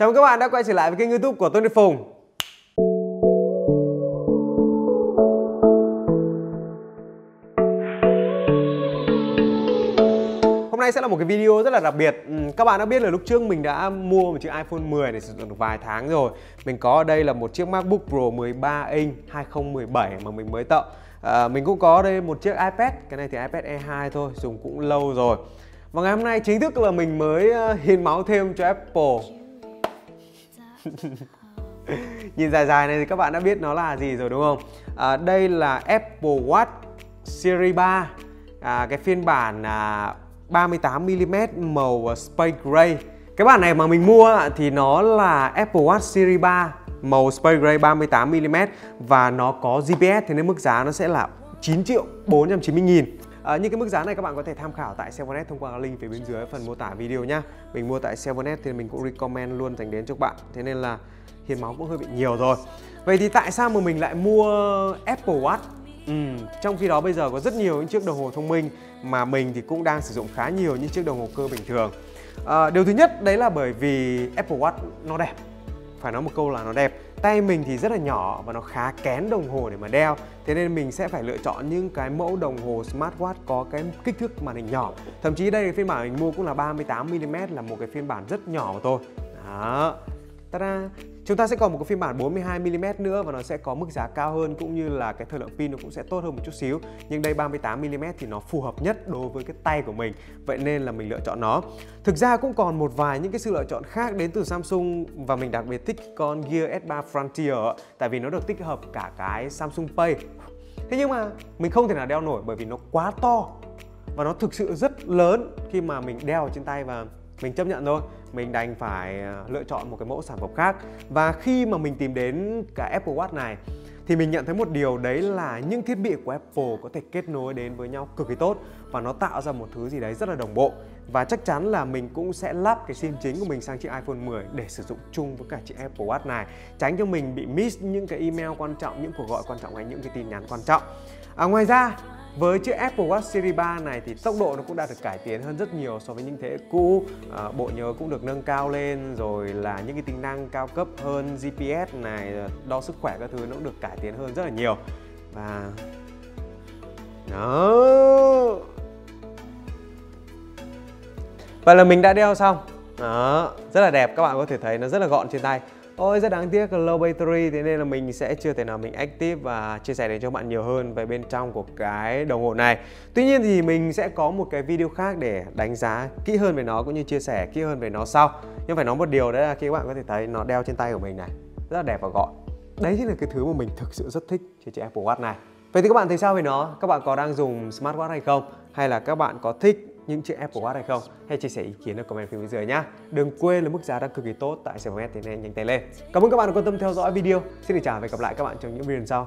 Chào mừng các bạn đã quay trở lại với kênh YouTube của Tony Phùng. Hôm nay sẽ là một cái video rất là đặc biệt. Các bạn đã biết là lúc trước mình đã mua một chiếc iPhone 10 để sử dụng được vài tháng rồi. Mình có ở đây là một chiếc Macbook Pro 13 inch 2017 mà mình mới tậu. Mình cũng có đây một chiếc iPad, cái này thì iPad Air 2 thôi, dùng cũng lâu rồi. Và ngày hôm nay chính thức là mình mới hiến máu thêm cho Apple. Nhìn dài dài này thì các bạn đã biết nó là gì rồi đúng không? Đây là Apple Watch Series 3, cái phiên bản 38mm màu Space Gray. Cái bản này mà mình mua thì nó là Apple Watch Series 3 màu Space Gray 38mm. Và nó có GPS, thế nên mức giá nó sẽ là 9.490.000. Những cái mức giá này các bạn có thể tham khảo tại CellphoneS thông qua link phía bên dưới phần mô tả video nhá. Mình mua tại CellphoneS thì mình cũng recommend luôn dành đến cho các bạn. Thế nên là hiến máu cũng hơi bị nhiều rồi. Vậy thì tại sao mà mình lại mua Apple Watch? Trong khi đó bây giờ có rất nhiều những chiếc đồng hồ thông minh mà mình thì cũng đang sử dụng khá nhiều những chiếc đồng hồ cơ bình thường. Điều thứ nhất đấy là bởi vì Apple Watch nó đẹp. Phải nói một câu là nó đẹp. Tay mình thì rất là nhỏ và nó khá kén đồng hồ để mà đeo. Thế nên mình sẽ phải lựa chọn những cái mẫu đồng hồ smartwatch có cái kích thước màn hình nhỏ. Thậm chí đây cái phiên bản mình mua cũng là 38mm, là một cái phiên bản rất nhỏ của tôi. Đó. Ta-da. Chúng ta sẽ còn một cái phiên bản 42mm nữa và nó sẽ có mức giá cao hơn, cũng như là cái thời lượng pin nó cũng sẽ tốt hơn một chút xíu. Nhưng đây 38mm thì nó phù hợp nhất đối với cái tay của mình, vậy nên là mình lựa chọn nó. Thực ra cũng còn một vài những cái sự lựa chọn khác đến từ Samsung, và mình đặc biệt thích con Gear S3 Frontier tại vì nó được tích hợp cả cái Samsung Pay. Thế nhưng mà mình không thể nào đeo nổi bởi vì nó quá to và nó thực sự rất lớn khi mà mình đeo trên tay, và mình chấp nhận thôi, mình đành phải lựa chọn một cái mẫu sản phẩm khác. Và khi mà mình tìm đến cái Apple Watch này thì mình nhận thấy một điều, đấy là những thiết bị của Apple có thể kết nối đến với nhau cực kỳ tốt, và nó tạo ra một thứ gì đấy rất là đồng bộ. Và chắc chắn là mình cũng sẽ lắp cái SIM chính của mình sang chiếc iPhone 10 để sử dụng chung với cả chiếc Apple Watch này, tránh cho mình bị miss những cái email quan trọng, những cuộc gọi quan trọng hay những cái tin nhắn quan trọng. Ngoài ra với chiếc Apple Watch Series 3 này thì tốc độ nó cũng đã được cải tiến hơn rất nhiều so với những thế hệ cũ. Bộ nhớ cũng được nâng cao lên, rồi là những cái tính năng cao cấp hơn, GPS này, đo sức khỏe các thứ nó cũng được cải tiến hơn rất là nhiều. Và... đó. Vậy là mình đã đeo xong. Đó, rất là đẹp, các bạn có thể thấy nó rất là gọn trên tay. Ôi, rất đáng tiếc là low battery, thế nên là mình sẽ chưa thể nào mình active và chia sẻ đến cho các bạn nhiều hơn về bên trong của cái đồng hồ này. Tuy nhiên thì mình sẽ có một cái video khác để đánh giá kỹ hơn về nó, cũng như chia sẻ kỹ hơn về nó sau. Nhưng phải nói một điều, đấy là khi các bạn có thể thấy nó đeo trên tay của mình này, rất là đẹp và gọn. Đấy chính là cái thứ mà mình thực sự rất thích trên chiếc Apple Watch này. Vậy thì các bạn thấy sao về nó? Các bạn có đang dùng smartwatch hay không? Hay là các bạn có thích những chiếc Apple Watch hay không? Hãy chia sẻ ý kiến ở comment phía bên dưới nhé. Đừng quên là mức giá đang cực kỳ tốt tại CellphoneS, thế nên nhanh tay lên. Cảm ơn các bạn đã quan tâm theo dõi video. Xin được chào và hẹn gặp lại các bạn trong những video sau.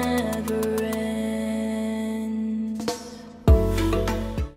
Bye!